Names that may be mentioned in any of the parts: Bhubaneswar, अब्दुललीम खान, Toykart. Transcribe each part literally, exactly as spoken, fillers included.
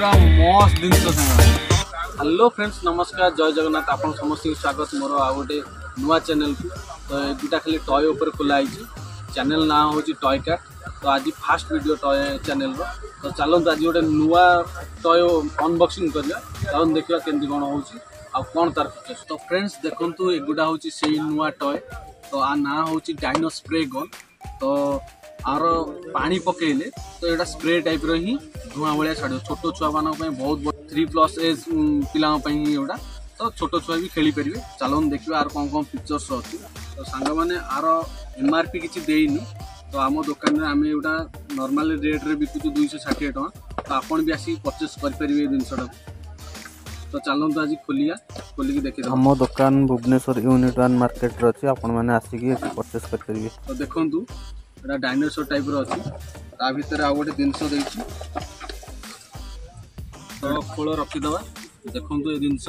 पूरा मस्त जिनस। Hello friends नमस्कार, जय जगन्नाथ। आप समस्त स्वागत मोर आ गए नुआ चैनल को। तो दुटा खाली टॉय उपर खोलाई, चैनल ना हूँ टॉय कार्ट। तो आज फास्ट वीडियो टॉय चैनल रो। तो चलता आज गोटे नुआ टॉय अनबॉक्सिंग करवा, चलते देखा केमती कौन हो कौन तार फीचर्स। तो फ्रेंड्स देखो एगुड़ा हूँ से नुआ टॉय। तो आ ना हूँ डायनो स्प्रे गन। तो आर पानी पकेले तो यहाँ स्प्रे टाइप रही धुआं भाया छाड़ छोट छुआ माना बहुत थ्री प्लस एज पिला एगुड़ा। तो छोट छुआ भी खेली पारे। चलो देखा आर कौन कौन फीचर्स अच्छी। तो सांग मैंने आर एम आर पी किसी देनी। तो आम दुकान में आम एगुड़ा नर्माल रेट्रे बिकुचु दुई सौ षाठी टका। तो आपड़ भी आसिक परचेस करेंगे जिनसा। तो चलो आज खोलिया खोलिक देख। आम दुकान भुवनेश्वर यूनिट वन मार्केट अच्छी, आपसिक परचेस करेंगे। तो देखूँ एटा डायनोसर टाइप रही ता भर आ गए जिनस देखी। तो खोल रखीदे देखूँ ये जिनस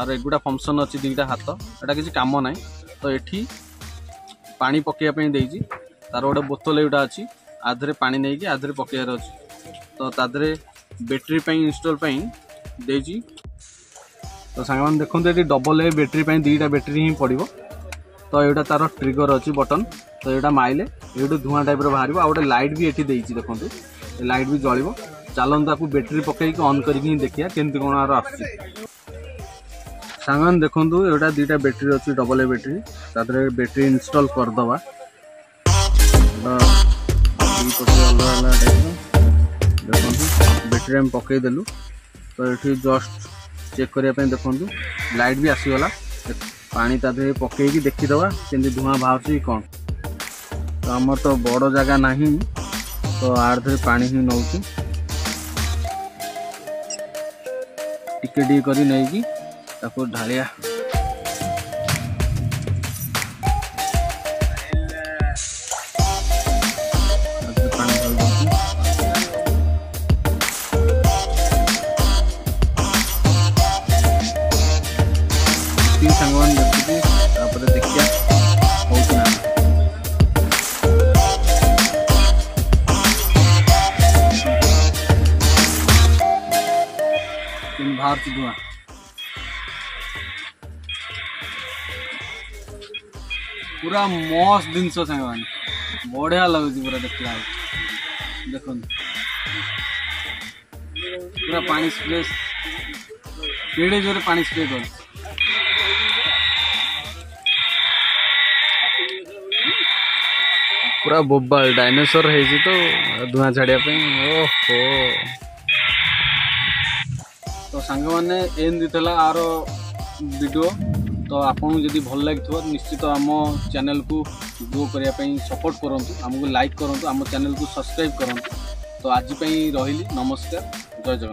आर एगुड़ा फंक्शन अच्छी दुईटा हाथ एटा किसी काम ना। तो ये पा पकड़ापी देती तार गोटे बोतल एगुटा अच्छी आधे पा नहीं आधे पकड़ अच्छी। तो तादे बैटेरी इनस्टल देती। तो सांग देखते ये डबल ए बैटेरी दुईटा बैटेरी ही पड़ो। तो यहाँ तार ट्रिगर अच्छी बटन। तो यहाँ माइले ये धुआं टाइप बाहर आ गए। लाइट भी ये देखते लाइट भी जल्द। चलो बैटेरी पकई अन कर देखा केमती कौन आर आसान। देखो यहाँ दुईटा बैटेरी अच्छी डबल ए बैटेरी तादर बैटेरी इनस्टल करदे। बैटेरी आम पकईदेलु। तो ये जस्ट चेक करने देखूँ लाइट भी आसीगला। पानी तादे पकईकी देखीदे केमती धुआं बाहर कौन। तो आमर तो बड़ जगह ना। तो आर्धे पानी ही नौ टिके कर ढालिया। धुआं पूरा मस्त जिनस बढ़िया लगुच पूरा देखला। देख पूरा पानी स्प्रे केड़े जोरे पानी स्प्रे कर। पूरा बोबाल डायनासोर है तो धुआं झाड़िया। ओहो तो सांग मैंने एमला आर वीडियो। तो आपन जदि भल लगे निश्चित आम चैनल को ग्रो करने सपोर्ट करूँ, आमको लाइक करूँ, आम चैनल को सब्सक्राइब करूँ। तो आज रही नमस्कार, जय जगन्नाथ।